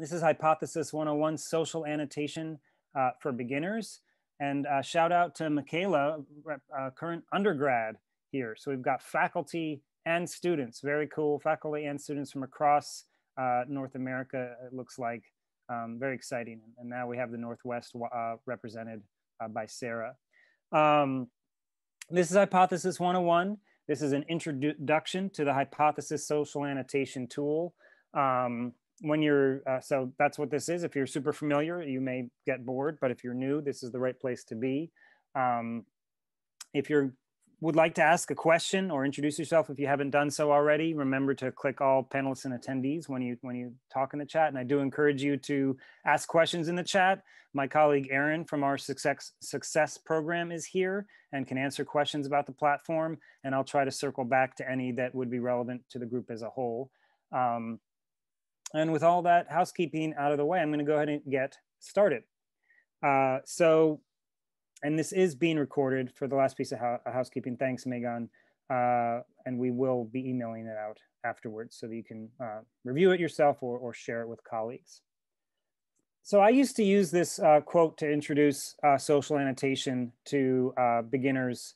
This is Hypothesis 101 Social Annotation for Beginners. And shout out to Michaela, current undergrad here. So we've got faculty and students, very cool, faculty and students from across North America, it looks like. Very exciting. And now we have the Northwest represented by Sarah. This is Hypothesis 101. This is an introduction to the Hypothesis Social Annotation tool. When you're, so that's what this is. If you're super familiar, you may get bored, but if you're new, this is the right place to be. If you would like to ask a question or introduce yourself, if you haven't done so already, remember to click all panelists and attendees when you talk in the chat. And I do encourage you to ask questions in the chat. My colleague Aaron from our success program is here and can answer questions about the platform. And I'll try to circle back to any that would be relevant to the group as a whole. And with all that housekeeping out of the way, I'm going to go ahead and get started. And this is being recorded for the last piece of housekeeping. Thanks, Megan. And we will be emailing it out afterwards so that you can review it yourself or share it with colleagues. So I used to use this quote to introduce social annotation to beginners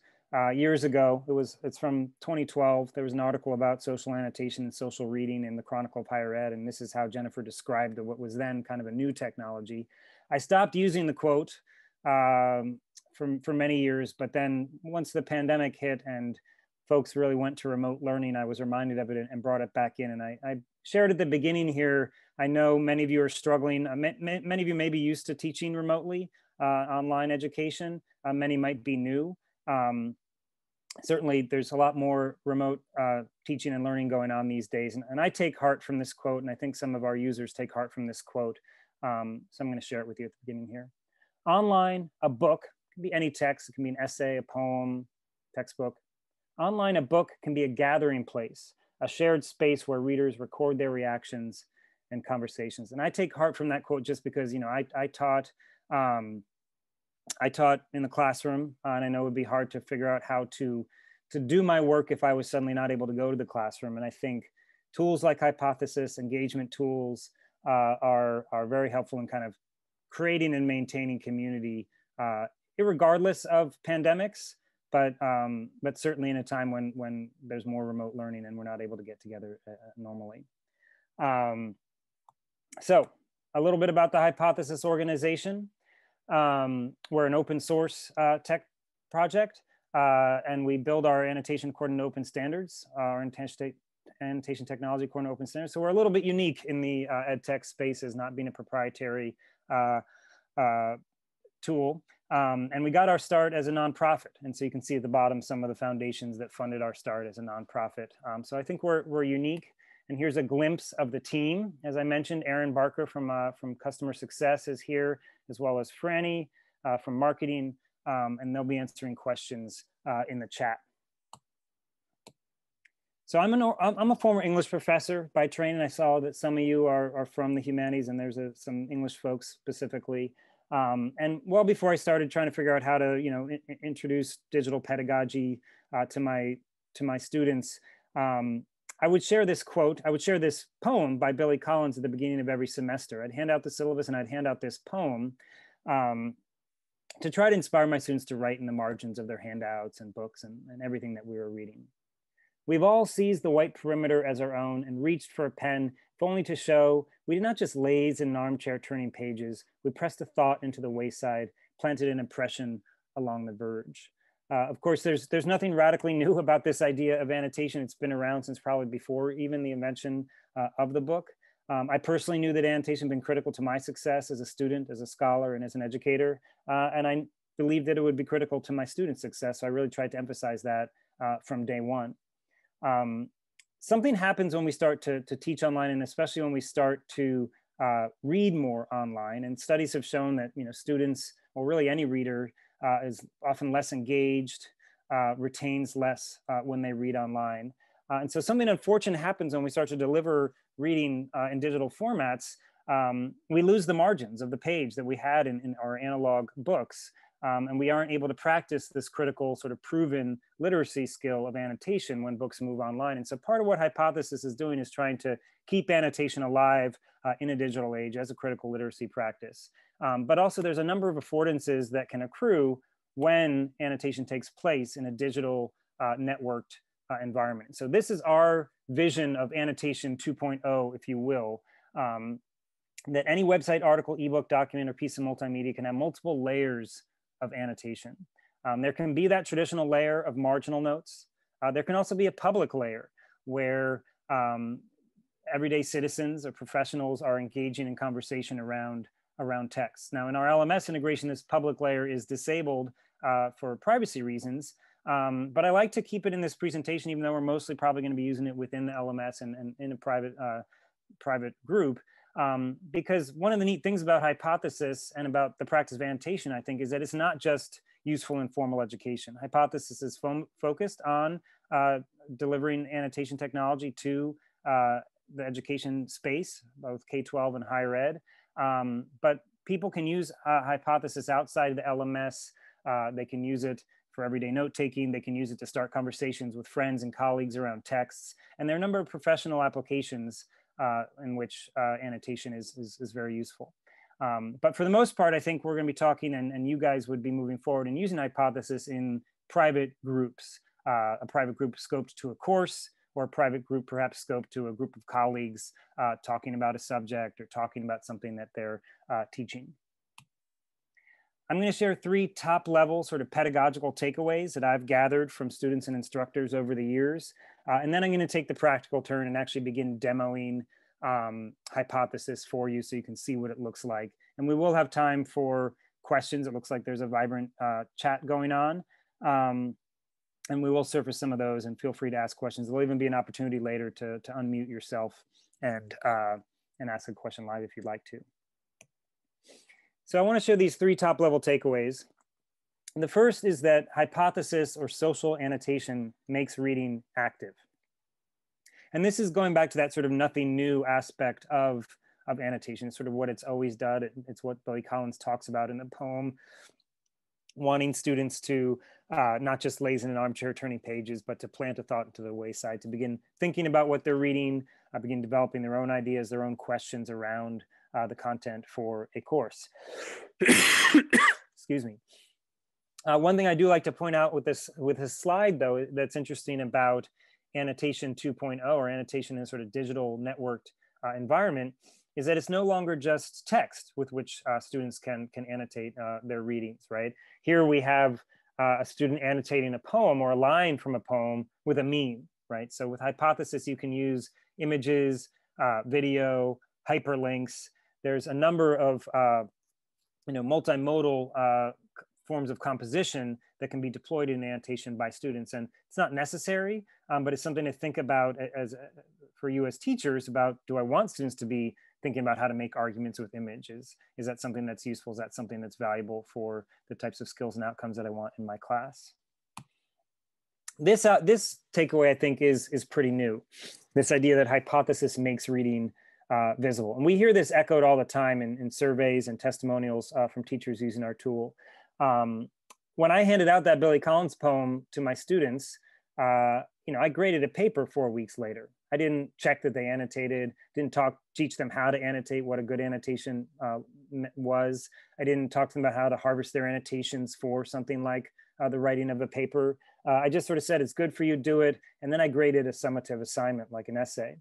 years ago. It's from 2012. There was an article about social annotation and social reading in the Chronicle of Higher Ed, and this is how Jennifer described what was then kind of a new technology. I stopped using the quote for many years, but then once the pandemic hit and folks really went to remote learning, I was reminded of it and brought it back in. And I shared at the beginning here, I know many of you are struggling. Many of you may be used to teaching remotely, online education. Many might be new. Certainly, there's a lot more remote teaching and learning going on these days. And I take heart from this quote, and I think some of our users take heart from this quote. So I'm going to share it with you at the beginning here. Online, a book, it can be any text, it can be an essay, a poem, textbook. Online, a book can be a gathering place, a shared space where readers record their reactions and conversations. And I take heart from that quote just because, you know, I taught in the classroom, and I know it would be hard to figure out how to do my work if I was suddenly not able to go to the classroom. And I think tools like Hypothesis, engagement tools are very helpful in kind of creating and maintaining community, irregardless of pandemics, but certainly in a time when there's more remote learning and we're not able to get together normally. So a little bit about the Hypothesis organization. We're an open source tech project, and we build our annotation according to open standards, our annotation technology according to open standards. So we're a little bit unique in the ed tech space as not being a proprietary tool. And we got our start as a nonprofit. And so you can see at the bottom some of the foundations that funded our start as a nonprofit. So I think we're unique. And here's a glimpse of the team. As I mentioned, Aaron Barker from Customer Success is here, as well as Franny from Marketing, and they'll be answering questions in the chat. So I'm a former English professor by training. I saw that some of you are from the humanities, and there's some English folks specifically. And well before I started trying to figure out how to, you know, introduce digital pedagogy to my students, I would share this quote, I would share this poem by Billy Collins at the beginning of every semester. I'd hand out the syllabus and I'd hand out this poem to try to inspire my students to write in the margins of their handouts and books and everything that we were reading. We've all seized the white perimeter as our own and reached for a pen, if only to show we did not just laze in an armchair turning pages, we pressed a thought into the wayside, planted an impression along the verge. Of course, there's nothing radically new about this idea of annotation. It's been around since probably before even the invention of the book. I personally knew that annotation had been critical to my success as a student, as a scholar, and as an educator. And I believed that it would be critical to my students' success. So I really tried to emphasize that from day one. Something happens when we start to teach online, and especially when we start to read more online. And studies have shown that, you know, students, or really any reader, is often less engaged, retains less when they read online. And so something unfortunate happens when we start to deliver reading in digital formats. We lose the margins of the page that we had in our analog books. And we aren't able to practice this critical sort of proven literacy skill of annotation when books move online. And so part of what Hypothesis is doing is trying to keep annotation alive in a digital age as a critical literacy practice. But also there's a number of affordances that can accrue when annotation takes place in a digital networked environment. So this is our vision of annotation 2.0, if you will. That any website, article, ebook, document, or piece of multimedia can have multiple layers of annotation. There can be that traditional layer of marginal notes. There can also be a public layer where everyday citizens or professionals are engaging in conversation around text. Now in our LMS integration, this public layer is disabled for privacy reasons, but I like to keep it in this presentation, even though we're mostly probably gonna be using it within the LMS and in a private group. Because one of the neat things about Hypothesis and about the practice of annotation, I think, is that it's not just useful in formal education. Hypothesis is focused on delivering annotation technology to the education space, both K-12 and higher ed. But people can use Hypothesis outside of the LMS. They can use it for everyday note-taking. They can use it to start conversations with friends and colleagues around texts. And there are a number of professional applications in which annotation is very useful. But for the most part, I think we're going to be talking, and you guys would be moving forward and using Hypothesis in private groups, a private group scoped to a course, or a private group perhaps scoped to a group of colleagues talking about a subject or talking about something that they're teaching. I'm going to share three top-level sort of pedagogical takeaways that I've gathered from students and instructors over the years. And then I'm going to take the practical turn and actually begin demoing Hypothesis for you so you can see what it looks like. And we will have time for questions. It looks like there's a vibrant chat going on. And we will surface some of those, and feel free to ask questions. There'll even be an opportunity later to unmute yourself and ask a question live if you'd like to. So I want to show these three top-level takeaways. And the first is that Hypothesis or social annotation makes reading active. And this is going back to that sort of nothing new aspect of annotation. It's sort of what it's always done. It's what Billy Collins talks about in the poem, wanting students to not just laze in an armchair turning pages, but to plant a thought into the wayside, to begin thinking about what they're reading, begin developing their own ideas, their own questions around the content for a course. Excuse me. One thing I do like to point out with this slide, though, that's interesting about annotation 2.0 or annotation in a sort of digital networked environment is that it's no longer just text with which students can annotate their readings, right? Here we have a student annotating a poem or a line from a poem with a meme, right? So with Hypothesis, you can use images, video, hyperlinks. There's a number of multimodal forms of composition that can be deployed in annotation by students, and it's not necessary, but it's something to think about as for you as teachers about: do I want students to be thinking about how to make arguments with images? Is that something that's useful? Is that something that's valuable for the types of skills and outcomes that I want in my class? This takeaway, I think, is pretty new. This idea that Hypothesis makes reading visible. And we hear this echoed all the time in surveys and testimonials from teachers using our tool. When I handed out that Billy Collins poem to my students, I graded a paper 4 weeks later. I didn't check that they annotated, didn't teach them how to annotate, what a good annotation was. I didn't talk to them about how to harvest their annotations for something like the writing of a paper. I just sort of said, it's good for you, do it. And then I graded a summative assignment like an essay.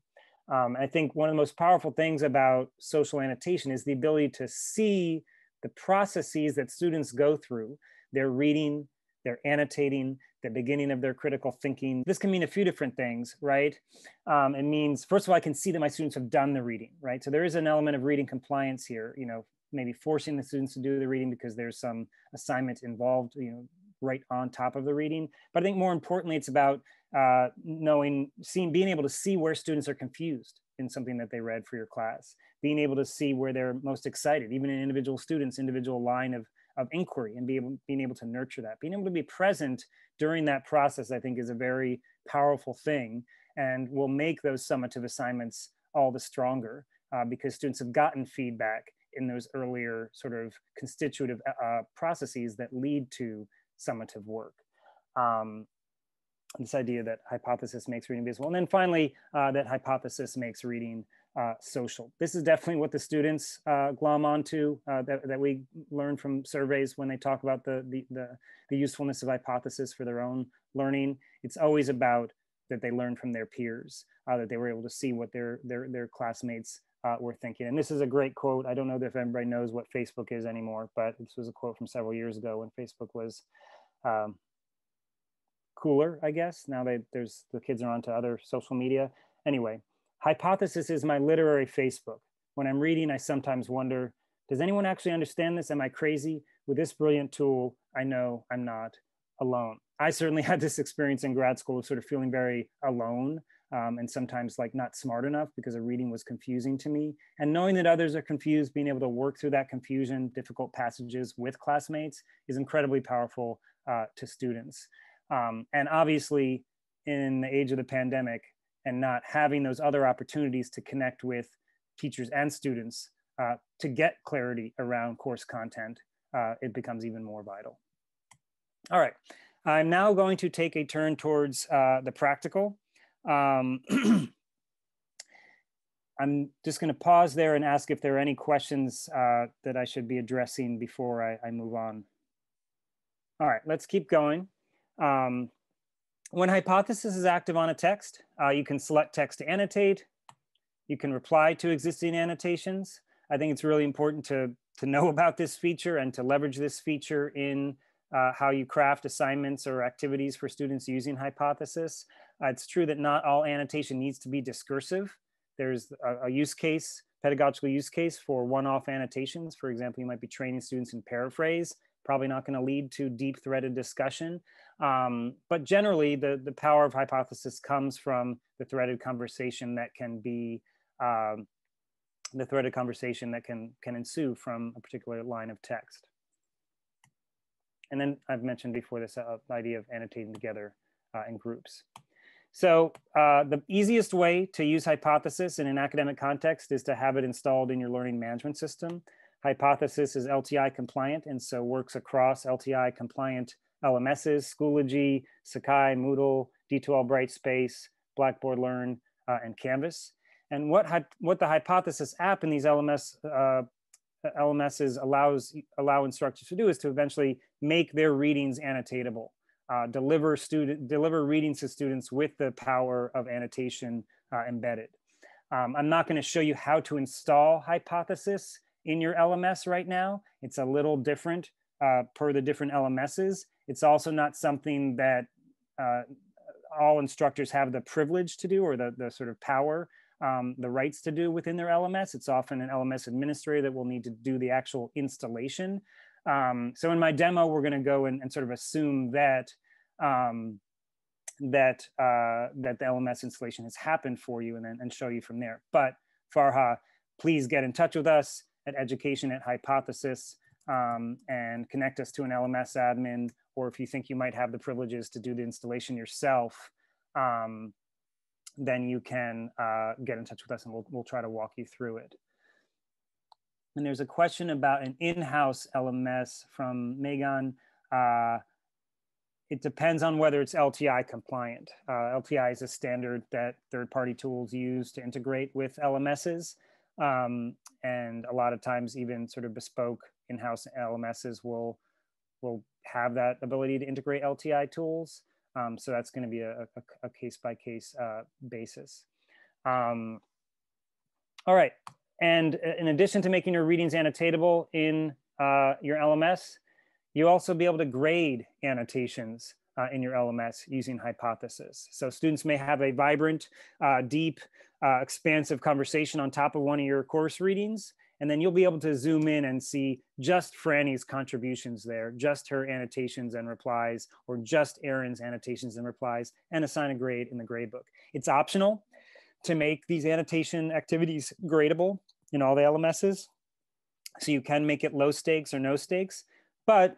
I think one of the most powerful things about social annotation is the ability to see the processes that students go through. They're reading, they're annotating, the beginning of their critical thinking. This can mean a few different things, right? It means, first of all, I can see that my students have done the reading, right? So there is an element of reading compliance here, maybe forcing the students to do the reading because there's some assignment involved, right on top of the reading. But I think more importantly, it's about being able to see where students are confused in something that they read for your class, being able to see where they're most excited, even in individual students, individual line of inquiry, and being able to nurture that. Being able to be present during that process, I think, is a very powerful thing and will make those summative assignments all the stronger because students have gotten feedback in those earlier sort of constitutive processes that lead to summative work. This idea that hypothesis makes reading visible. And then finally, that hypothesis makes reading social. This is definitely what the students glom onto, that we learn from surveys when they talk about the usefulness of hypothesis for their own learning. It's always about that they learned from their peers, that they were able to see what their classmates were thinking. And this is a great quote. I don't know if everybody knows what Facebook is anymore, but this was a quote from several years ago when Facebook was cooler, I guess. Now the kids are onto other social media. Anyway, hypothesis is my literary Facebook. When I'm reading, I sometimes wonder, does anyone actually understand this? Am I crazy? With this brilliant tool, I know I'm not alone. I certainly had this experience in grad school of sort of feeling very alone and sometimes like not smart enough because the reading was confusing to me. And knowing that others are confused, being able to work through that confusion, difficult passages with classmates is incredibly powerful to students. And obviously in the age of the pandemic and not having those other opportunities to connect with teachers and students to get clarity around course content, it becomes even more vital. All right, I'm now going to take a turn towards the practical. I'm just going to pause there and ask if there are any questions that I should be addressing before I move on. All right, let's keep going. When hypothesis is active on a text, you can select text to annotate. You can reply to existing annotations. I think it's really important to know about this feature and to leverage this feature in how you craft assignments or activities for students using hypothesis. It's true that not all annotation needs to be discursive. There's a use case, pedagogical use case for one-off annotations. For example, you might be training students in paraphrase, probably not going to lead to deep-threaded discussion. But generally, the power of hypothesis comes from the threaded conversation that can be can ensue from a particular line of text. And then I've mentioned before this idea of annotating together in groups. So the easiest way to use hypothesis in an academic context is to have it installed in your learning management system. Hypothesis is LTI compliant and so works across LTI compliant LMSs, Schoology, Sakai, Moodle, D2L Brightspace, Blackboard Learn, and Canvas. And what the hypothesis app in these LMSs allow instructors to do is to eventually make their readings annotatable, deliver readings to students with the power of annotation embedded. I'm not going to show you how to install hypothesis in your LMS right now. It's a little different per the different LMSs. It's also not something that all instructors have the privilege to do or the sort of power the rights to do within their LMS. It's often an LMS administrator that will need to do the actual installation. So in my demo, we're going to go and sort of assume that, that the LMS installation has happened for you and then show you from there. But Farha, please get in touch with us at education@hypothesis and connect us to an LMS admin, or if you think you might have the privileges to do the installation yourself, then you can get in touch with us and we'll try to walk you through it. And there's a question about an in-house LMS from Megan. It depends on whether it's LTI compliant. LTI is a standard that third-party tools use to integrate with LMSs. And a lot of times even sort of bespoke in-house LMSs will have that ability to integrate LTI tools. So that's going to be a case-by-case basis. All right. And in addition to making your readings annotatable in your LMS, you'll also be able to grade annotations in your LMS using hypothesis. So students may have a vibrant, deep, expansive conversation on top of one of your course readings. And then you'll be able to zoom in and see just Franny's contributions there, just her annotations and replies, or just Aaron's annotations and replies, and assign a grade in the gradebook. It's optional to make these annotation activities gradable in all the LMSs. So you can make it low stakes or no stakes, but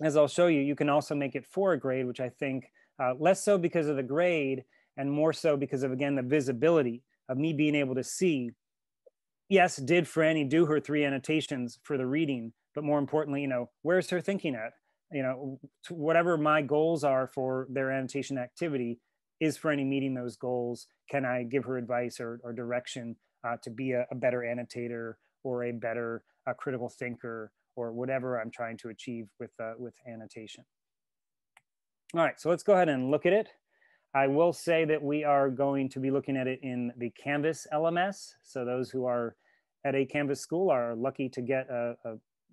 as I'll show you, you can also make it for a grade, which I think less so because of the grade and more so because of, again, the visibility of me being able to see yes, did Franny do her 3 annotations for the reading, but more importantly, you know, where's her thinking at? You know, whatever my goals are for their annotation activity, is Franny meeting those goals? Can I give her advice or direction to be a better annotator or a better critical thinker or whatever I'm trying to achieve with annotation? All right, so let's go ahead and look at it. I will say that we are going to be looking at it in the Canvas LMS. So those who are at a Canvas school are lucky to get a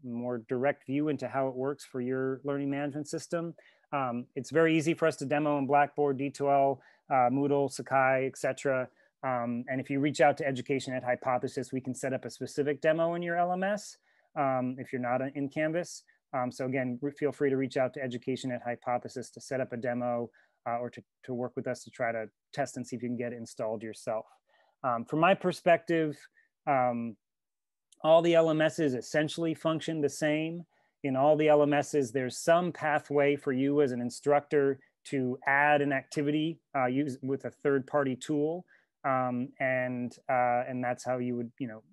more direct view into how it works for your learning management system. It's very easy for us to demo in Blackboard, D2L, Moodle, Sakai, etc. And if you reach out to education at Hypothesis, we can set up a specific demo in your LMS if you're not in Canvas. So again, feel free to reach out to education at Hypothesis to set up a demo or to work with us to try to test and see if you can get it installed yourself. From my perspective, all the LMSs essentially function the same. In all the LMSs, there's some pathway for you as an instructor to add an activity with a third-party tool, and that's how you would, you know,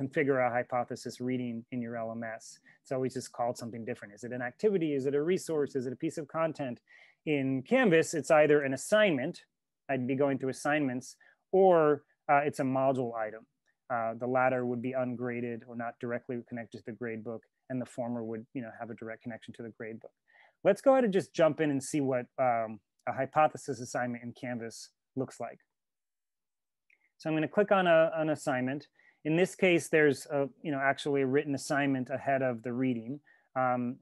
configure a Hypothesis reading in your LMS. It's always just called something different. Is it an activity? Is it a resource? Is it a piece of content? In Canvas, it's either an assignment, I'd be going through assignments, or it's a module item. The latter would be ungraded or not directly connected to the gradebook, and the former would, you know, have a direct connection to the gradebook. Let's go ahead and just jump in and see what a Hypothesis assignment in Canvas looks like. So I'm going to click on an assignment. In this case, there's a, you know, actually a written assignment ahead of the reading.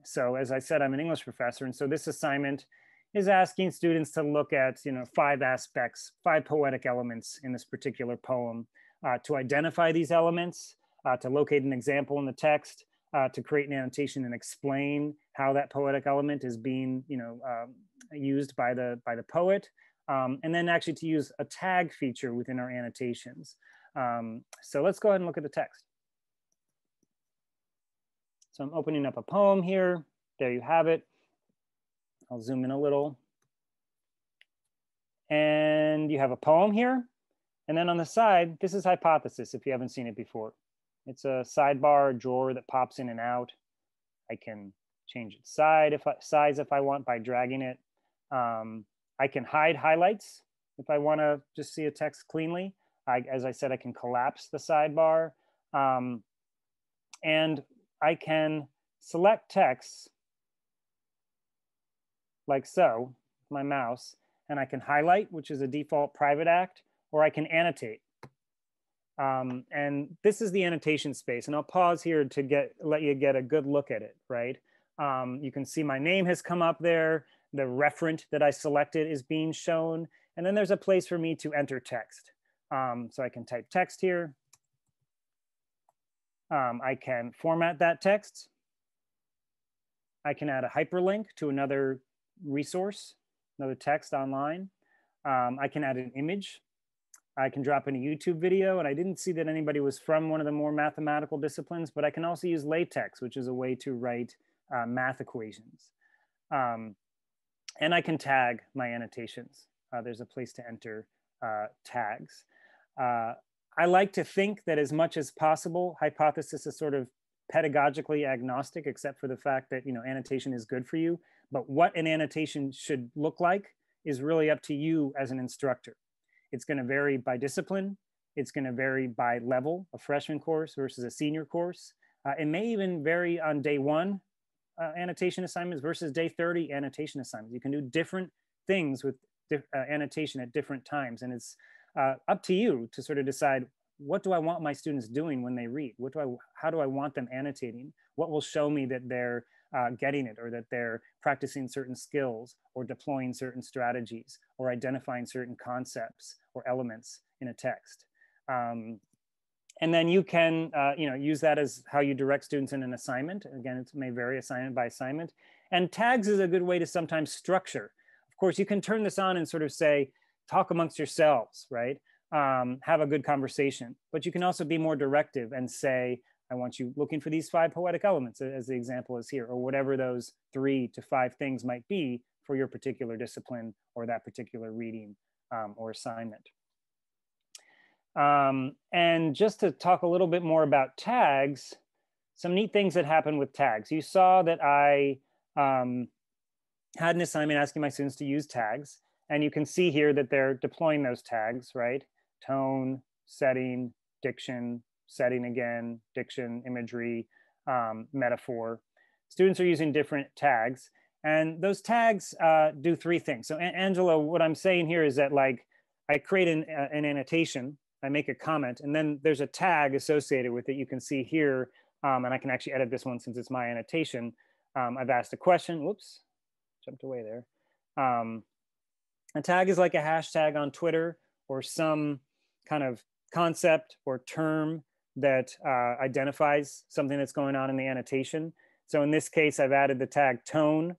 So as I said, I'm an English professor, and so this assignment is asking students to look at, you know, 5 aspects, 5 poetic elements in this particular poem, to identify these elements, to locate an example in the text, to create an annotation and explain how that poetic element is being, you know, used by the poet, and then actually to use a tag feature within our annotations. So let's go ahead and look at the text. So I'm opening up a poem here. There you have it. I'll zoom in a little. And you have a poem here. And then on the side, this is Hypothesis if you haven't seen it before. It's a sidebar drawer that pops in and out. I can change its size if I want by dragging it. I can hide highlights if I want to just see a text cleanly. As I said, I can collapse the sidebar. And I can select texts like so, my mouse, and I can highlight, which is a default private act, or I can annotate. And this is the annotation space, and I'll pause here to let you get a good look at it, right? You can see my name has come up there, the referent that I selected is being shown, and then there's a place for me to enter text. So I can type text here. I can format that text. I can add a hyperlink to another resource, another text online. I can add an image. I can drop in a YouTube video, and I didn't see that anybody was from one of the more mathematical disciplines, but I can also use LaTeX, which is a way to write math equations. And I can tag my annotations. There's a place to enter tags. I like to think that as much as possible, Hypothesis is sort of pedagogically agnostic, except for the fact that, you know, annotation is good for you. But what an annotation should look like is really up to you as an instructor. It's going to vary by discipline. It's going to vary by level, a freshman course versus a senior course. It may even vary on day 1 annotation assignments versus day 30 annotation assignments. You can do different things with annotation at different times. And it's up to you to sort of decide, what do I want my students doing when they read? How do I want them annotating? What will show me that they're getting it, or that they're practicing certain skills, or deploying certain strategies, or identifying certain concepts or elements in a text? And then you can you know, use that as how you direct students in an assignment. Again, it may vary assignment by assignment. And tags is a good way to sometimes structure. Of course, you can turn this on and sort of say, talk amongst yourselves, right? Have a good conversation, but you can also be more directive and say, I want you looking for these 5 poetic elements, as the example is here, or whatever those 3 to 5 things might be for your particular discipline or that particular reading or assignment. And just to talk a little bit more about tags, some neat things that happen with tags. You saw that I had an assignment asking my students to use tags. And you can see here that they're deploying those tags, right? Tone, setting, diction, setting again, diction, imagery, metaphor. Students are using different tags. And those tags do three things. So Angela, what I'm saying here is that like I create an annotation, I make a comment, and then there's a tag associated with it. You can see here, and I can actually edit this one since it's my annotation. I've asked a question, whoops, jumped away there. A tag is like a hashtag on Twitter or some kind of concept or term that identifies something that's going on in the annotation. So in this case, I've added the tag tone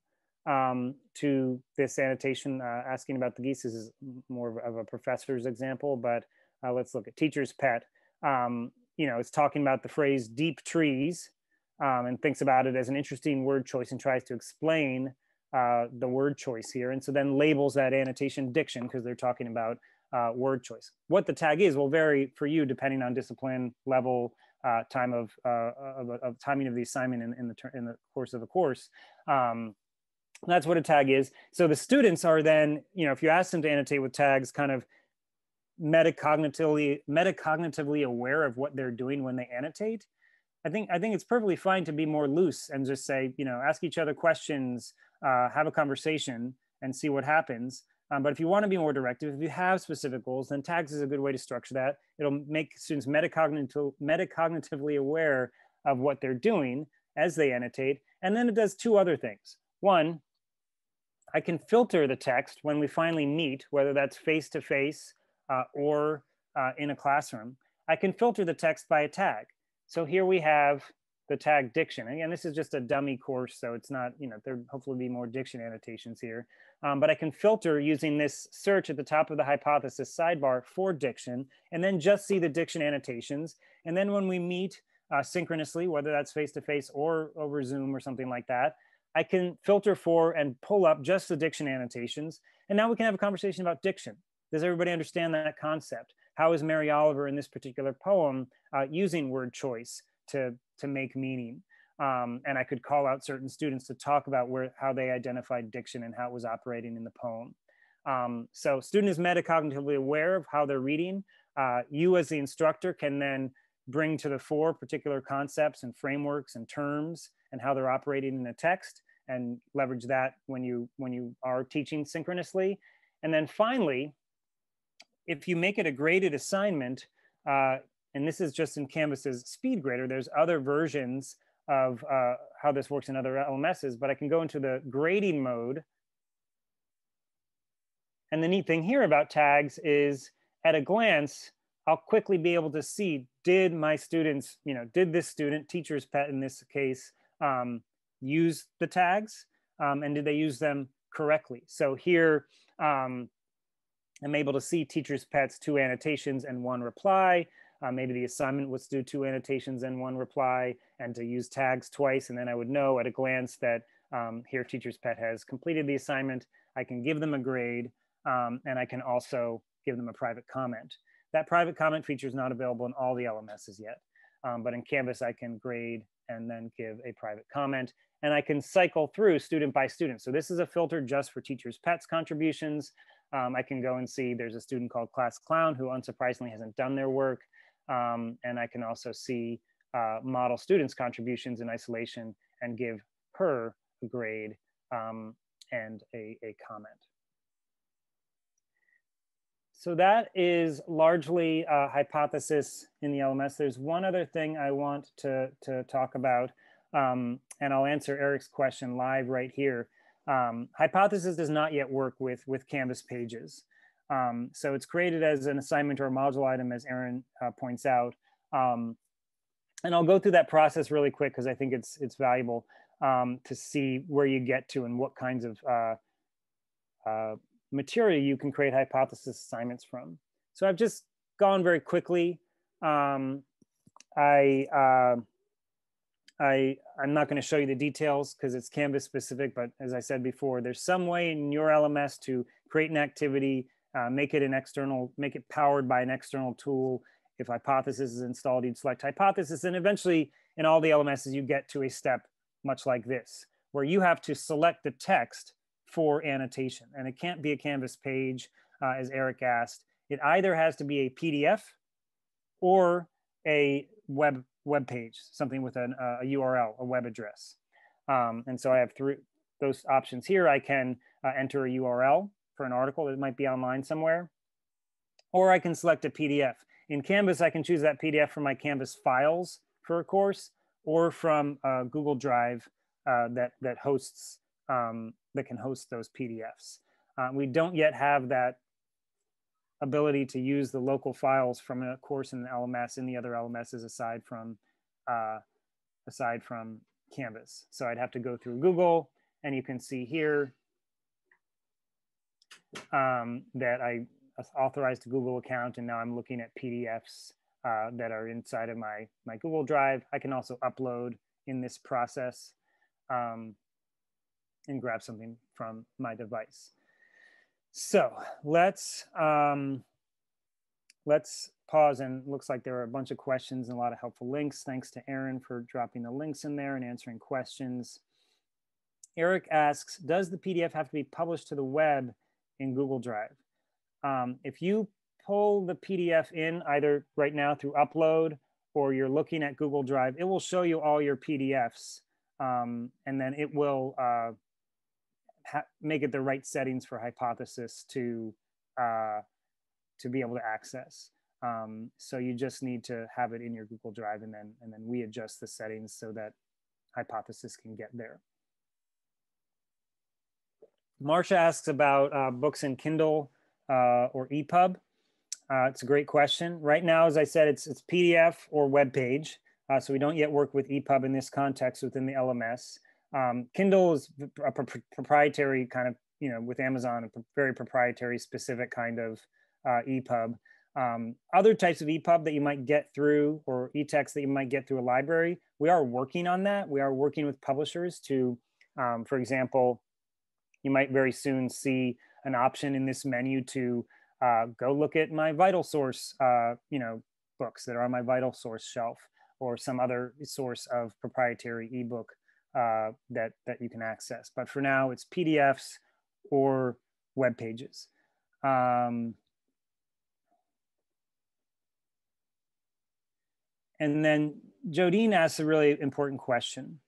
to this annotation, asking about the geese. This is more of a professor's example, but let's look at teacher's pet. You know, it's talking about the phrase deep trees and thinks about it as an interesting word choice and tries to explain the word choice here. And so then labels that annotation diction because they're talking about word choice. What the tag is will vary for you depending on discipline, level, time of timing of the assignment in the course of the course. That's what a tag is. So the students are then, you know, if you ask them to annotate with tags, kind of metacognitively aware of what they're doing when they annotate. I think it's perfectly fine to be more loose and just say, you know, ask each other questions, have a conversation, and see what happens. But if you want to be more directive, if you have specific goals, then tags is a good way to structure that. It'll make students metacognitively aware of what they're doing as they annotate. And then it does two other things. One, I can filter the text when we finally meet, whether that's face-to-face or in a classroom. I can filter the text by a tag. So here we have the tag diction. Again, this is just a dummy course, so it's not, you know, there'll hopefully be more diction annotations here. But I can filter using this search at the top of the hypothesis sidebar for diction, and then just see the diction annotations. And then when we meet synchronously, whether that's face-to-face or over Zoom or something like that, I can filter for and pull up just the diction annotations. And now we can have a conversation about diction. Does everybody understand that concept? How is Mary Oliver in this particular poem using word choice to make meaning? And I could call out certain students to talk about how they identified diction and how it was operating in the poem. So student is metacognitively aware of how they're reading. You as the instructor can then bring to the fore particular concepts and frameworks and terms and how they're operating in a text and leverage that when you are teaching synchronously. And then finally, if you make it a graded assignment, and this is just in Canvas's speed grader, there's other versions of how this works in other LMSs, but I can go into the grading mode. And the neat thing here about tags is at a glance, I'll quickly be able to see, did my students, you know, did this student, teacher's pet in this case, use the tags? And did they use them correctly? So here, I'm able to see teacher's pets, 2 annotations and 1 reply. Maybe the assignment was to do 2 annotations and 1 reply and to use tags twice. And then I would know at a glance that here teacher's pet has completed the assignment. I can give them a grade and I can also give them a private comment. That private comment feature is not available in all the LMSs yet. But in Canvas, I can grade and then give a private comment. And I can cycle through student by student. So this is a filter just for teacher's pets contributions. I can go and see there's a student called Class Clown who unsurprisingly hasn't done their work. And I can also see model students' contributions in isolation and give her a grade and a comment. So that is largely a hypothesis in the LMS. There's one other thing I want to talk about, and I'll answer Eric's question live right here. Hypothesis does not yet work with Canvas pages. So it's created as an assignment or a module item, as Aaron points out. And I'll go through that process really quick because I think it's valuable to see where you get to and what kinds of material you can create hypothesis assignments from. So I've just gone very quickly. I'm not going to show you the details because it's Canvas specific, but as I said before, there's some way in your LMS to create an activity make it powered by an external tool. If Hypothesis is installed, you'd select Hypothesis. And eventually in all the LMSs, you get to a step much like this, where you have to select the text for annotation. And it can't be a Canvas page, as Eric asked. It either has to be a PDF or a web page, something with a URL, a web address. And so I have those options here. I can enter a URL for an article that might be online somewhere, or I can select a PDF. In Canvas, I can choose that PDF from my Canvas files for a course, or from Google Drive that can host those PDFs. We don't yet have that ability to use the local files from a course in the LMS, in the other LMSs aside from Canvas. So I'd have to go through Google, and you can see here that I authorized a Google account, and now I'm looking at PDFs that are inside of my Google Drive. I can also upload in this process and grab something from my device. So let's pause, and looks like there are a bunch of questions and a lot of helpful links. Thanks to Aaron for dropping the links in there and answering questions. Eric asks, does the PDF have to be published to the web in Google Drive? If you pull the PDF in either right now through upload, or you're looking at Google Drive, it will show you all your PDFs, and then it will make it the right settings for Hypothesis to be able to access. So you just need to have it in your Google Drive, and then we adjust the settings so that Hypothesis can get there. Marsha asks about books in Kindle or EPUB. It's a great question. Right now, as I said, it's PDF or web page. So we don't yet work with EPUB in this context within the LMS. Kindle is a proprietary kind of, you know, with Amazon, a very proprietary specific kind of EPUB. Other types of EPUB that you might get through, or e-text that you might get through a library, we are working on that. We are working with publishers to, for example, you might very soon see an option in this menu to go look at my VitalSource, you know, books that are on my VitalSource shelf, or some other source of proprietary ebook that you can access. But for now, it's PDFs or web pages. And then Jodine asks a really important question.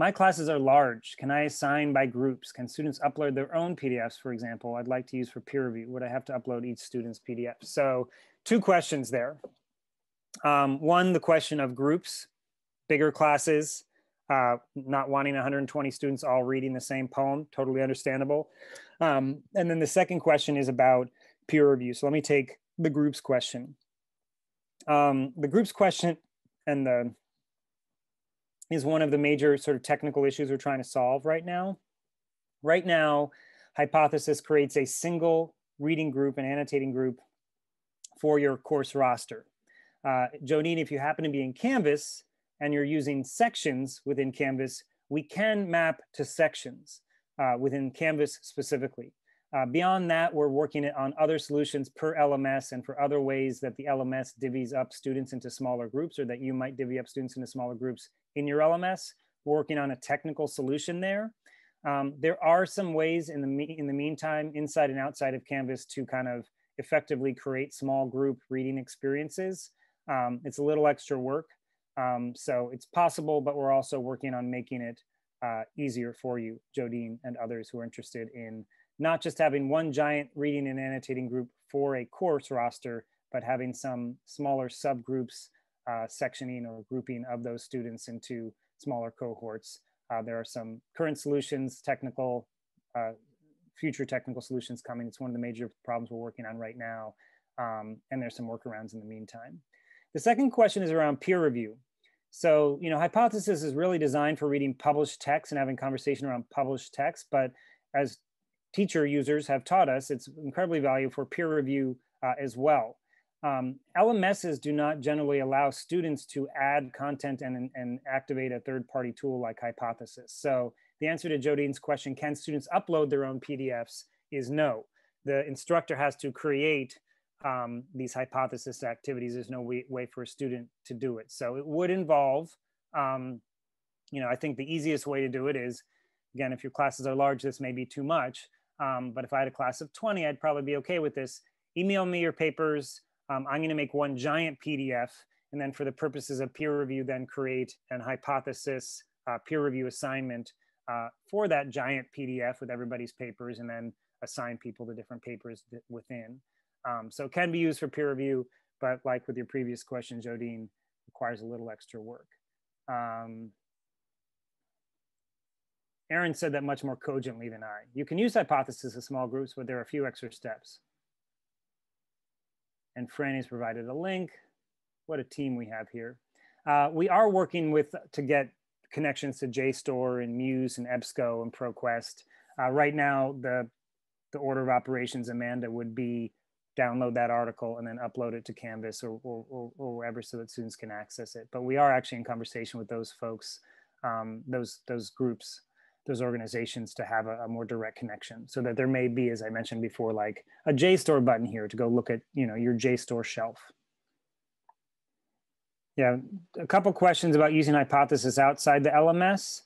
My classes are large. Can I assign by groups? Can students upload their own PDFs, for example, I'd like to use for peer review? Would I have to upload each student's PDF? So two questions there. One, the question of groups, bigger classes, not wanting 120 students all reading the same poem, totally understandable. And then the second question is about peer review. So let me take the groups question. The groups question is one of the major sort of technical issues we're trying to solve right now. Right now, Hypothesis creates a single reading group and annotating group for your course roster. Jodine, if you happen to be in Canvas and you're using sections within Canvas, we can map to sections within Canvas specifically. Beyond that, we're working on other solutions per LMS and for other ways that the LMS divvies up students into smaller groups, or that you might divvy up students into smaller groups in your LMS. We're working on a technical solution there. There are some ways in the meantime, inside and outside of Canvas, to kind of effectively create small group reading experiences. It's a little extra work, so it's possible, but we're also working on making it easier for you, Jodine, and others who are interested in not just having one giant reading and annotating group for a course roster, but having some smaller subgroups, sectioning or grouping of those students into smaller cohorts. There are some current solutions, future technical solutions coming. It's one of the major problems we're working on right now. And there's some workarounds in the meantime. The second question is around peer review. So, you know, Hypothesis is really designed for reading published text and having conversation around published text, but as teacher users have taught us, it's incredibly valuable for peer review as well. LMSs do not generally allow students to add content and activate a third-party tool like Hypothesis. So the answer to Jodine's question, can students upload their own PDFs, is no. the instructor has to create these hypothesis activities. There's no way for a student to do it. So it would involve, you know, I think the easiest way to do it is, again, if your classes are large, this may be too much. But if I had a class of 20, I'd probably be okay with this. Email me your papers. I'm going to make one giant PDF. And then for the purposes of peer review, then create an hypothesis peer review assignment for that giant PDF with everybody's papers, and then assign people to different papers within. So it can be used for peer review, but like with your previous question, Jodine, requires a little extra work. Aaron said that much more cogently than I. You can use hypothesis in small groups, but there are a few extra steps. And Franny's provided a link. What a team we have here. We are working with, to get connections to JSTOR and Muse and EBSCO and ProQuest. Right now, the order of operations, Amanda, would be download that article and then upload it to Canvas or wherever so that students can access it. But we are actually in conversation with those folks, those groups, those organizations, to have a more direct connection, so that there may be, as I mentioned before, like a JSTOR button here to go look at, you know, your JSTOR shelf. Yeah, a couple questions about using hypothesis outside the LMS.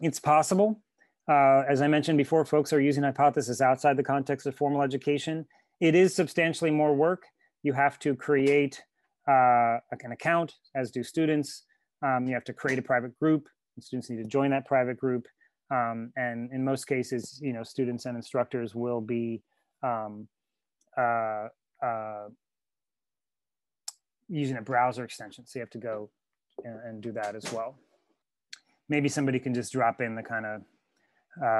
It's possible. As I mentioned before, folks are using hypothesis outside the context of formal education. It is substantially more work. You have to create an account, as do students. You have to create a private group. Students need to join that private group, and in most cases, you know, students and instructors will be using a browser extension, so you have to go and do that as well. Maybe somebody can just drop in the kind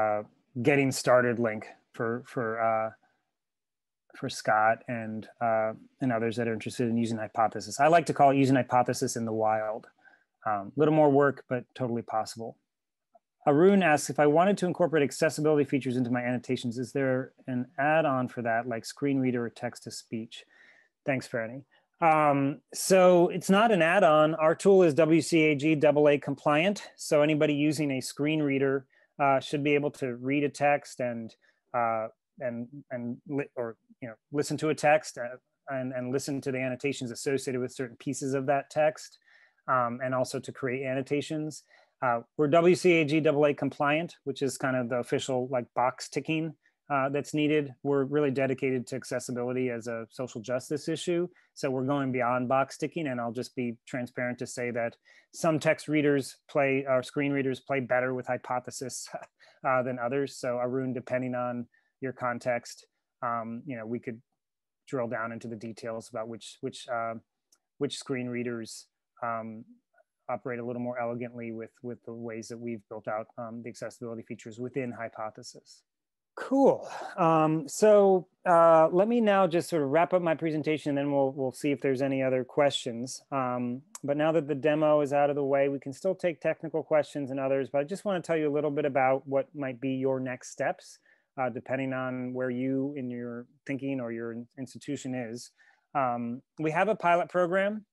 of getting started link for Scott and others that are interested in using hypothesis. I like to call it using hypothesis in the wild. Little more work, but totally possible. Arun asks, if I wanted to incorporate accessibility features into my annotations, is there an add-on for that, like screen reader or text-to-speech? Thanks, Franny. So it's not an add-on. Our tool is WCAG AA compliant, so anybody using a screen reader should be able to read a text or you know, listen to a text and listen to the annotations associated with certain pieces of that text. And also to create annotations. We're WCAG AA compliant, which is kind of the official like box ticking that's needed. We're really dedicated to accessibility as a social justice issue. So we're going beyond box ticking, and I'll just be transparent to say that some text readers play, or screen readers play better with hypothesis than others. So Arun, depending on your context, you know, we could drill down into the details about which screen readers operate a little more elegantly with the ways that we've built out the accessibility features within hypothesis. Cool. So let me now just sort of wrap up my presentation, and then we'll see if there's any other questions. But now that the demo is out of the way, we can still take technical questions and others, but I just want to tell you a little bit about what might be your next steps, depending on where you in your thinking or your institution is. We have a pilot program,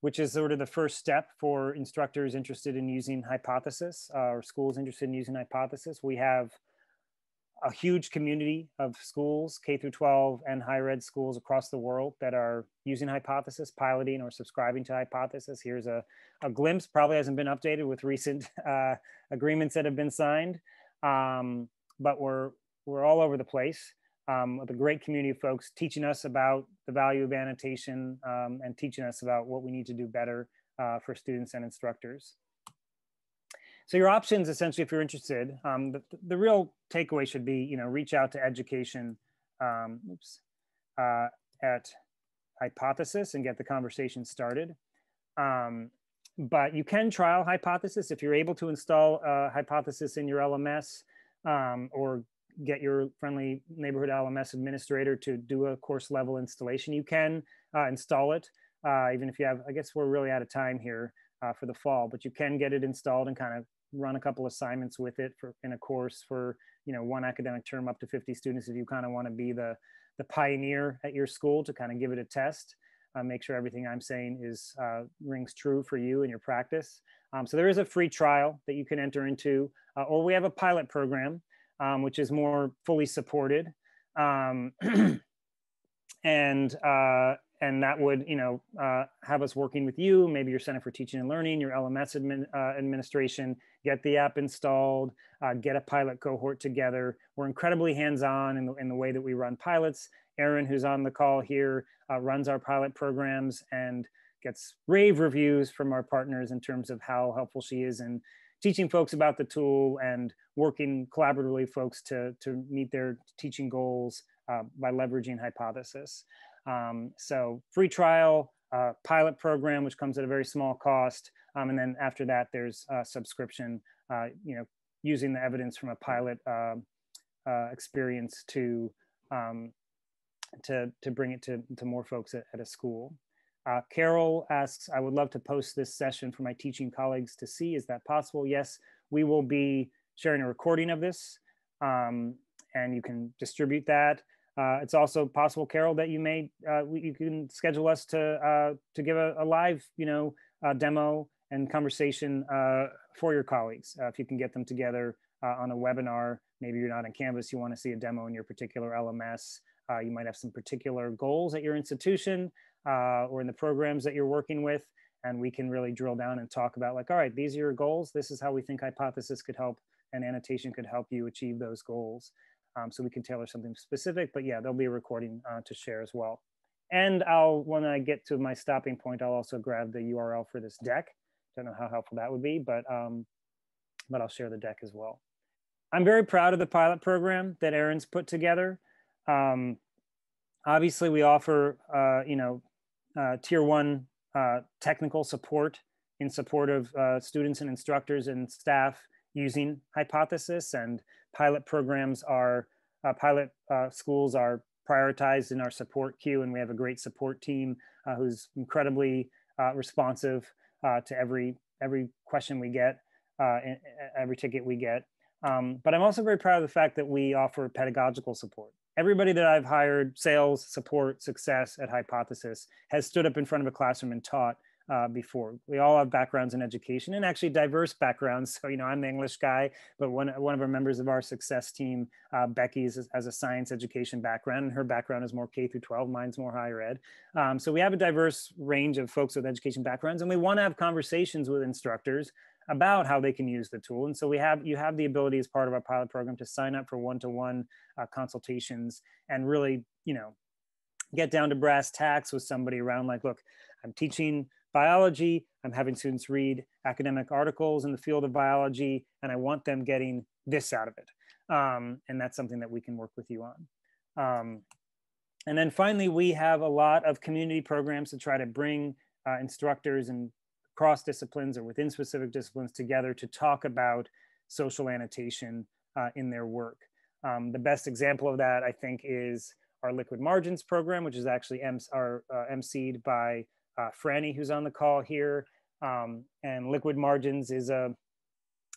which is sort of the first step for instructors interested in using hypothesis, or schools interested in using hypothesis. We have a huge community of schools, K through 12 and higher ed schools across the world, that are using hypothesis, piloting or subscribing to hypothesis. Here's a glimpse, probably hasn't been updated with recent agreements that have been signed, but we're all over the place. With a great community of folks teaching us about the value of annotation and teaching us about what we need to do better for students and instructors. So your options, essentially, if you're interested, the real takeaway should be, you know, reach out to education at Hypothesis and get the conversation started. But you can trial Hypothesis if you're able to install Hypothesis in your LMS, or get your friendly neighborhood LMS administrator to do a course level installation. You can install it, even if you have, I guess we're really out of time here for the fall, but you can get it installed and kind of run a couple assignments with it in a course for, you know, one academic term up to 50 students if you kind of want to be the pioneer at your school to kind of give it a test. Make sure everything I'm saying is rings true for you and your practice. So there is a free trial that you can enter into, or we have a pilot program which is more fully supported. And that would, have us working with you, maybe your Center for Teaching and Learning, your LMS administration, get the app installed, get a pilot cohort together. We're incredibly hands-on in the way that we run pilots. Aaron, who's on the call here, runs our pilot programs and gets rave reviews from our partners in terms of how helpful she is in teaching folks about the tool and working collaboratively with folks to meet their teaching goals by leveraging Hypothesis. So free trial, pilot program, which comes at a very small cost. And then after that, there's a subscription, using the evidence from a pilot experience to bring it to more folks at a school. Carol asks, I would love to post this session for my teaching colleagues to see. Is that possible? Yes, we will be sharing a recording of this and you can distribute that. It's also possible, Carol, that you may you can schedule us to give a live demo and conversation for your colleagues if you can get them together on a webinar. Maybe you're not on Canvas, you want to see a demo in your particular LMS. You might have some particular goals at your institution or in the programs that you're working with, and we can really drill down and talk about like, all right, these are your goals. This is how we think Hypothesis could help and annotation could help you achieve those goals. So we can tailor something specific, but yeah, there'll be a recording to share as well. And I'll, when I get to my stopping point, I'll also grab the URL for this deck. Don't know how helpful that would be, but I'll share the deck as well. I'm very proud of the pilot program that Erin's put together. Obviously, we offer tier one technical support in support of students and instructors and staff using Hypothesis, and pilot programs are, pilot schools are prioritized in our support queue, and we have a great support team who's incredibly responsive to every question we get, and every ticket we get. But I'm also very proud of the fact that we offer pedagogical support. Everybody that I've hired, sales, support, success at Hypothesis, has stood up in front of a classroom and taught before. We all have backgrounds in education and actually diverse backgrounds. So, I'm the English guy, but one of our members of our success team, Becky, has a science education background, and her background is more K through 12, mine's more higher ed. So we have a diverse range of folks with education backgrounds, and we want to have conversations with instructors about how they can use the tool. And so you have the ability as part of our pilot program to sign up for one-to-one consultations and really, get down to brass tacks with somebody around like, look, I'm teaching biology, I'm having students read academic articles in the field of biology, and I want them getting this out of it. And that's something that we can work with you on. And then finally, we have a lot of community programs to try to bring instructors and cross disciplines or within specific disciplines together to talk about social annotation in their work. The best example of that, I think, is our Liquid Margins program, which is actually emceed by Franny, who's on the call here. And Liquid Margins is a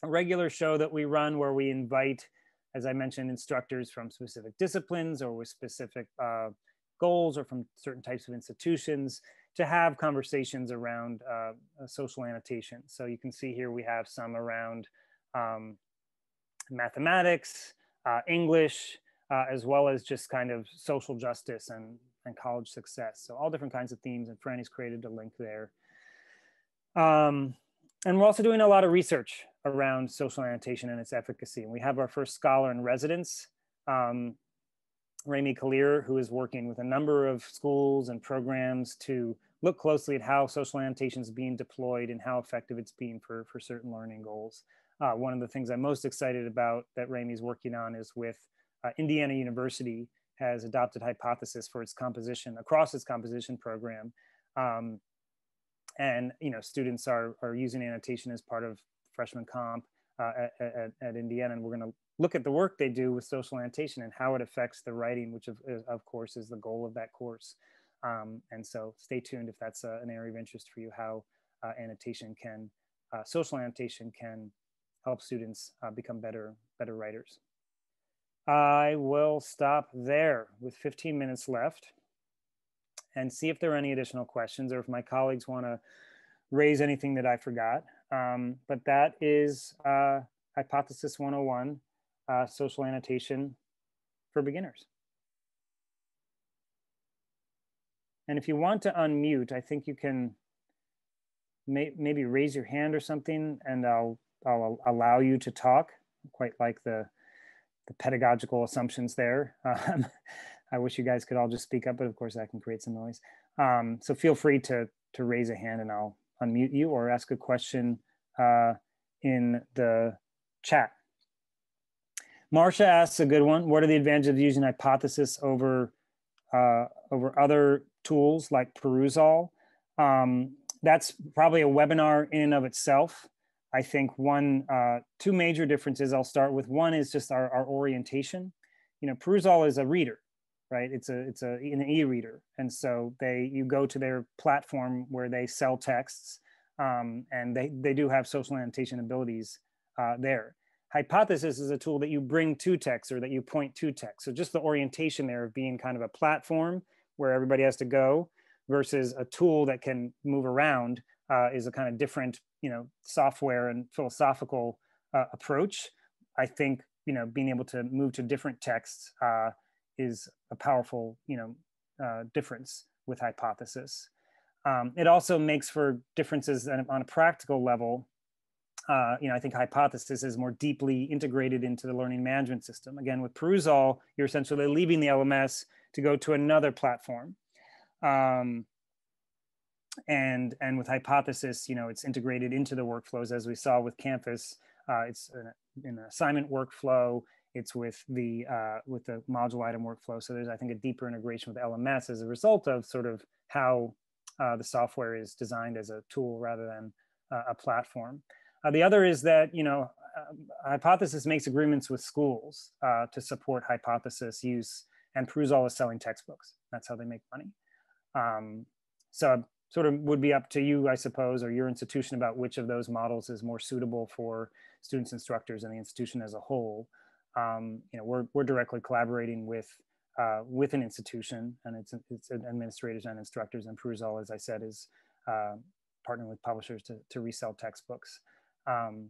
regular show that we run where we invite, as I mentioned, instructors from specific disciplines or with specific goals or from certain types of institutions to have conversations around social annotation. So you can see here we have some around mathematics, English, as well as just kind of social justice and college success. So all different kinds of themes, and Franny's created a link there. And we're also doing a lot of research around social annotation and its efficacy. And we have our first scholar in residence, Remi Kalir, who is working with a number of schools and programs to look closely at how social annotation is being deployed and how effective it's being for certain learning goals. One of the things I'm most excited about that Rami's working on is with Indiana University has adopted Hypothesis for its composition, across its composition program. And students are using annotation as part of freshman comp at Indiana, and we're going to look at the work they do with social annotation and how it affects the writing, which of course is the goal of that course. And so stay tuned if that's an area of interest for you, how social annotation can help students become better writers. I will stop there with 15 minutes left and see if there are any additional questions or if my colleagues want to raise anything that I forgot. But that is Hypothesis 101. social annotation for beginners. And if you want to unmute, I think you can maybe raise your hand or something, and I'll allow you to talk. I quite like the pedagogical assumptions there. I wish you guys could all just speak up, but of course that can create some noise. So feel free to raise a hand and I'll unmute you, or ask a question in the chat. Marsha asks a good one. What are the advantages of using Hypothesis over other tools like Perusall? That's probably a webinar in and of itself. I think two major differences I'll start with. One is just our orientation. You know, Perusall is a reader, right? It's an e-reader. And so you go to their platform where they sell texts, and they do have social annotation abilities there. Hypothesis is a tool that you bring to text, or that you point to text. So just the orientation there of being kind of a platform where everybody has to go, versus a tool that can move around, is a kind of different, you know, software and philosophical approach. I think, you know, being able to move to different texts is a powerful, you know, difference with Hypothesis. It also makes for differences on a practical level. You know, I think Hypothesis is more deeply integrated into the learning management system. Again, with Perusall, you're essentially leaving the LMS to go to another platform. And with Hypothesis, you know, it's integrated into the workflows, as we saw with Canvas. It's an assignment workflow. It's with the module item workflow. So there's, I think, a deeper integration with LMS as a result of sort of how the software is designed as a tool rather than a platform. The other is that, you know, Hypothesis makes agreements with schools to support Hypothesis use, and Perusall is selling textbooks. That's how they make money. So sort of would be up to you, I suppose, or your institution about which of those models is more suitable for students, instructors, and the institution as a whole. You know, we're directly collaborating with an institution, and it's administrators and instructors, and Perusall, as I said, is partnering with publishers to resell textbooks. The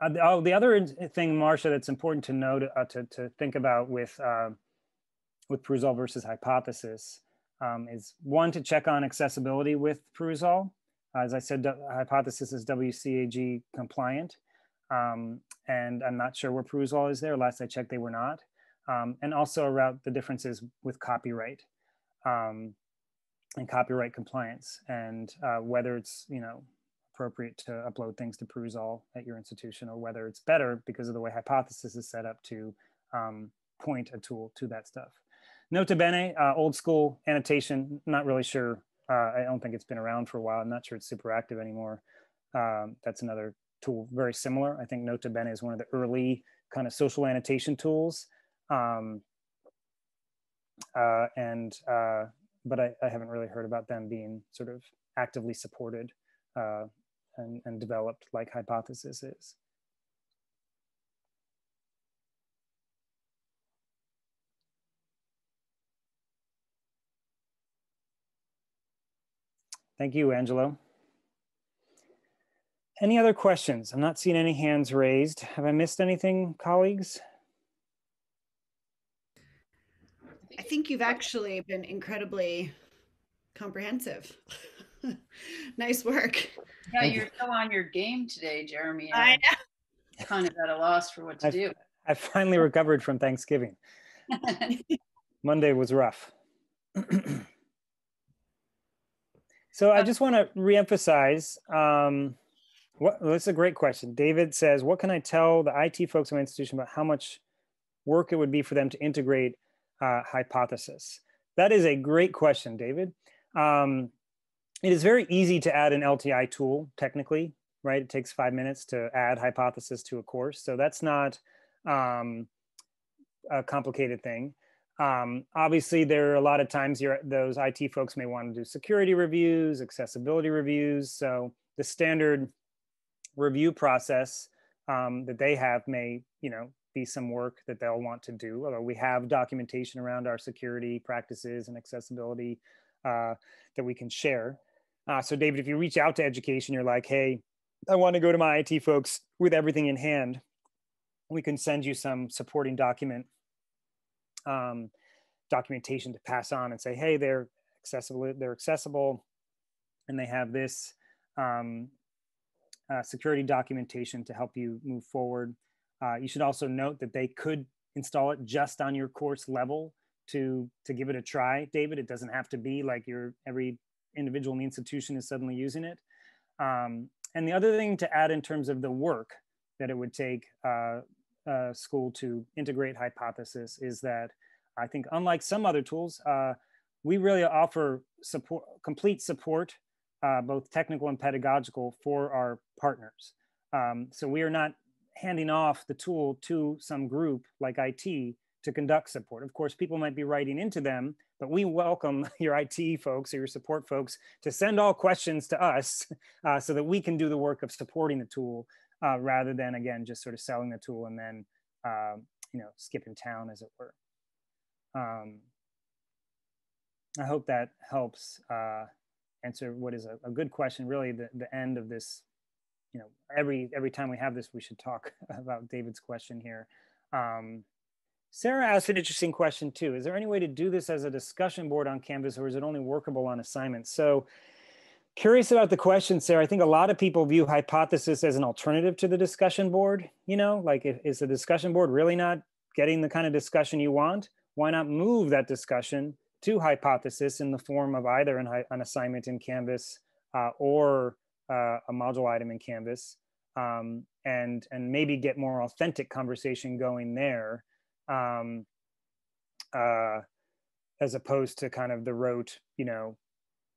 other thing, Marsha, that's important to note, to think about with Perusall versus Hypothesis is, one, to check on accessibility with Perusall. As I said, Hypothesis is WCAG compliant, and I'm not sure where Perusall is there. Last I checked, they were not. And also about the differences with copyright and copyright compliance, and whether it's, you know, appropriate to upload things to Perusall at your institution, or whether it's better, because of the way Hypothesis is set up, to point a tool to that stuff. Nota Bene, old school annotation, not really sure. I don't think it's been around for a while. I'm not sure it's super active anymore. That's another tool very similar. I think Nota Bene is one of the early kind of social annotation tools. But I haven't really heard about them being sort of actively supported and developed like Hypothesis is. Thank you, Angelo. Any other questions? I'm not seeing any hands raised. Have I missed anything, colleagues? I think you've actually been incredibly comprehensive. Nice work. Yeah, you're so on your game today, Jeremy. I know. Kind of at a loss for what to do. I finally recovered from Thanksgiving. Monday was rough. So I just want to reemphasize, that's a great question. David says, what can I tell the IT folks in my institution about how much work it would be for them to integrate Hypothesis? That is a great question, David. It is very easy to add an LTI tool, technically, right? It takes 5 minutes to add Hypothesis to a course. So that's not a complicated thing. Obviously, there are a lot of times those IT folks may want to do security reviews, accessibility reviews. So the standard review process that they have may, you know, be some work that they'll want to do, although we have documentation around our security practices and accessibility that we can share. So David, if you reach out to education, you're like, hey, I want to go to my IT folks with everything in hand, we can send you some supporting documentation to pass on and say, hey, they're accessible, and they have this security documentation to help you move forward. You should also note that they could install it just on your course level to give it a try, David. It doesn't have to be like every individual in the institution is suddenly using it. And the other thing to add in terms of the work that it would take a school to integrate Hypothesis is that I think, unlike some other tools, we really offer support, complete support, both technical and pedagogical, for our partners. So we are not handing off the tool to some group like IT to conduct support. Of course, people might be writing into them, but we welcome your IT folks or your support folks to send all questions to us so that we can do the work of supporting the tool rather than, again, just sort of selling the tool and then, skipping town, as it were. I hope that helps answer what is a good question. Really, the end of this, every time we have this, we should talk about David's question here. Sarah asked an interesting question too. Is there any way to do this as a discussion board on Canvas, or is it only workable on assignments? So curious about the question, Sarah. I think a lot of people view Hypothesis as an alternative to the discussion board. Like, is the discussion board really not getting the kind of discussion you want? Why not move that discussion to Hypothesis in the form of either an assignment in Canvas or a module item in Canvas, and maybe get more authentic conversation going there, as opposed to kind of the rote,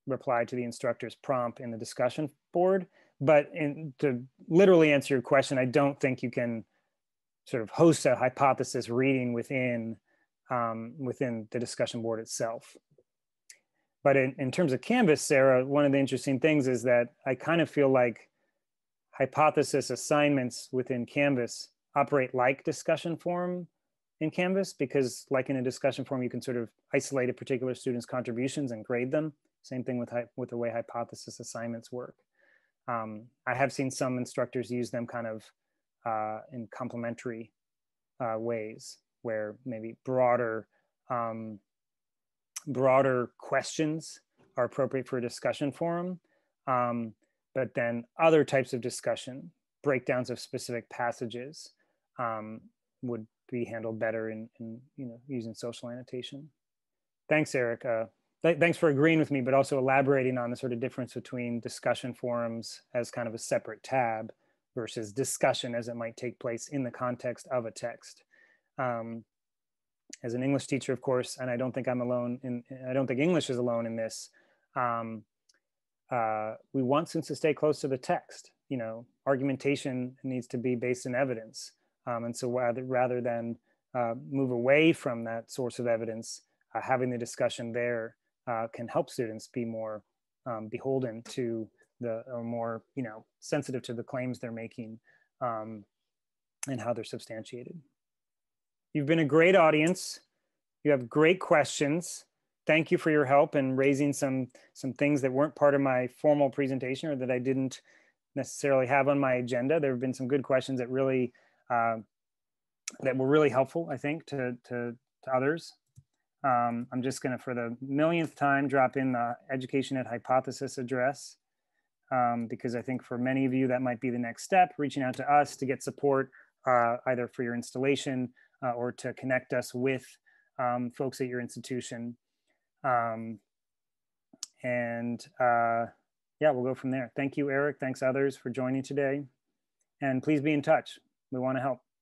reply to the instructor's prompt in the discussion board. But to literally answer your question, I don't think you can sort of host a Hypothesis reading within the discussion board itself. But in terms of Canvas, Sarah, one of the interesting things is that I kind of feel like Hypothesis assignments within Canvas operate like discussion forum in Canvas, because like in a discussion forum, you can sort of isolate a particular student's contributions and grade them. Same thing with the way Hypothesis assignments work. I have seen some instructors use them kind of in complementary ways, where maybe broader questions are appropriate for a discussion forum, but then other types of discussion, breakdowns of specific passages, would be handled better in using social annotation. Thanks, Eric. Thanks for agreeing with me, but also elaborating on the sort of difference between discussion forums as kind of a separate tab versus discussion as it might take place in the context of a text. As an English teacher, of course, and I don't think I'm alone I don't think English is alone in this. We want students to stay close to the text. Argumentation needs to be based in evidence. And so rather than move away from that source of evidence, having the discussion there can help students be more beholden to or more, sensitive to the claims they're making and how they're substantiated. You've been a great audience. You have great questions. Thank you for your help in raising some things that weren't part of my formal presentation or that I didn't necessarily have on my agenda. There have been some good questions that really, that were really helpful, I think, to others. I'm just gonna, for the millionth time, drop in the Education at Hypothesis address, because I think for many of you, that might be the next step, reaching out to us to get support, either for your installation, or to connect us with folks at your institution. Yeah, we'll go from there. Thank you, Eric. Thanks, others, for joining today. And please be in touch. We want to help.